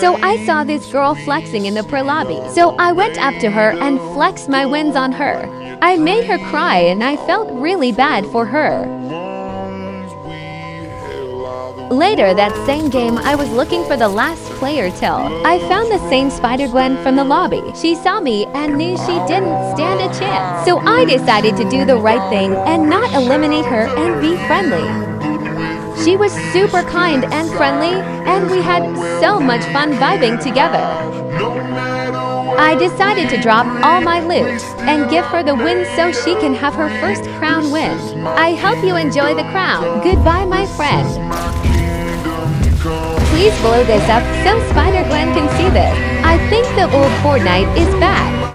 So I saw this girl flexing in the pro lobby. So I went up to her and flexed my wins on her. I made her cry and I felt really bad for her. Later that same game, I was looking for the last player till I found the same Spider-Gwen from the lobby. She saw me and knew she didn't stand a chance. So I decided to do the right thing and not eliminate her and be friendly. She was super kind and friendly, and we had so much fun vibing together. I decided to drop all my loot and give her the win so she can have her first crown win. I hope you enjoy the crown. Goodbye, my friend. Please blow this up so Spider-Gwen can see this. I think the old Fortnite is back.